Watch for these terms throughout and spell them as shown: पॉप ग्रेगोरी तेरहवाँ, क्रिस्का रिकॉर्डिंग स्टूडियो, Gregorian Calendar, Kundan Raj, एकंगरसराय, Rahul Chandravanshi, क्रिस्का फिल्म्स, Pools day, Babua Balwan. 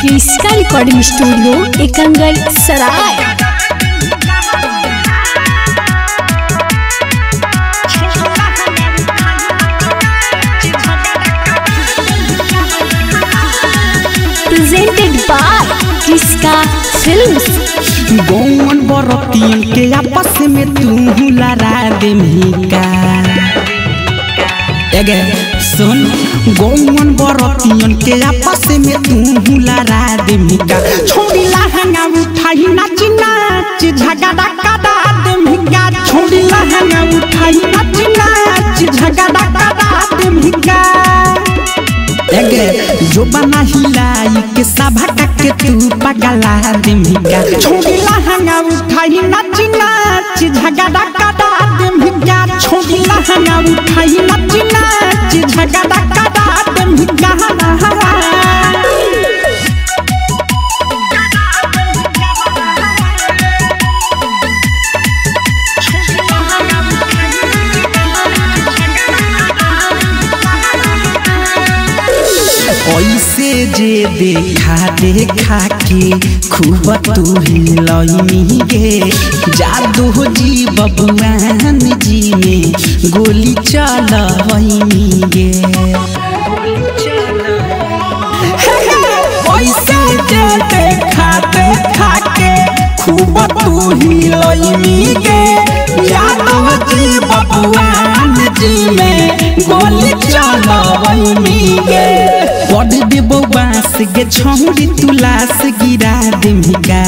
क्रिस्का रिकॉर्डिंग स्टूडियो एकंगरसराय। Presented by क्रिस्का फिल्म्स। गौवन बरतियन के आपस में तू लड़ा दे मिका एगे सुन। गौवन बरतियन के आपस में तू लड़ा दे मिका छोड़ी लहंगा उठाई नाच नाच झगड़ा करा दे मिका। छोड़ी लहंगा उठाई नाच नाच झगड़ा करा दे मिका एगे। जो बना हिलाई के सभा के तू पगला दे मिका। छोड़ी लहंगा उठाई नाच नाच झगड़ा करा दे मिका। छोड़ी लहंगा उठाई नाच नाच झगड़ा करा दे मिका। ऐसे जे देखा देखा के खूब तू हिलाई गे। जादू जी बबुआन जी में गोली चलाई गे। ऐसे जे देखा देखा के खूब तू हिलाई गे। जादू जी बबुआन जी में गोली चलाई गे। कड दे बांस गे छौड़ी तुलास गिरा दे मिका।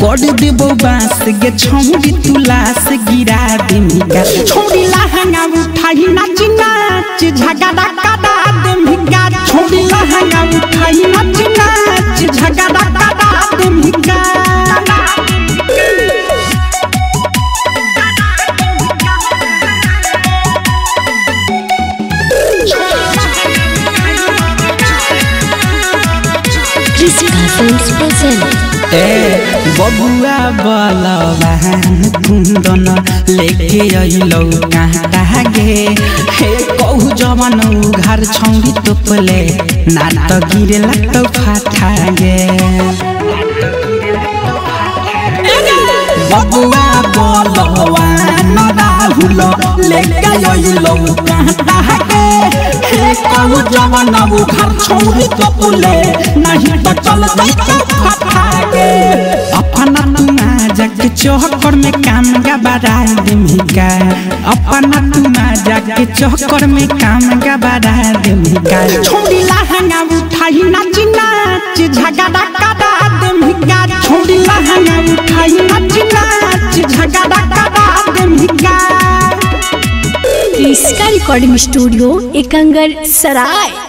कड दे बांस गे छौड़ी तुलास गिरा दे मिका। छोड़ी लहंगा उठाई नाच नाच झगड़ा करा दे मिका। छोड़ी लहंगा उठाई नाच नाच झगड़ा करा दे मिका। बबुआ बलवान कुंदन लेके अइलौ कहाँ गे। हे कहू जवन घर छौड़ी तोपले नात गिरे लतो फाथा गे। बबुआ बलवान राहुल लेके अइलौ कहाँ गे। हे कहू जवन घर छौड़ी तोपले नहीं तो चलत अपना जग चौकर में काम गबरा दे मिका। अपना जग चौकर में काम गबरा दे मिका। छोड़ी लहंगा उठाई नाच नाच झगड़ा करा दे मिका। छोड़ी लहंगा उठाई नाच नाच झगड़ा करा दे मिका। क्रिस्का रिकॉर्डिंग स्टूडियो एकंगरसराय।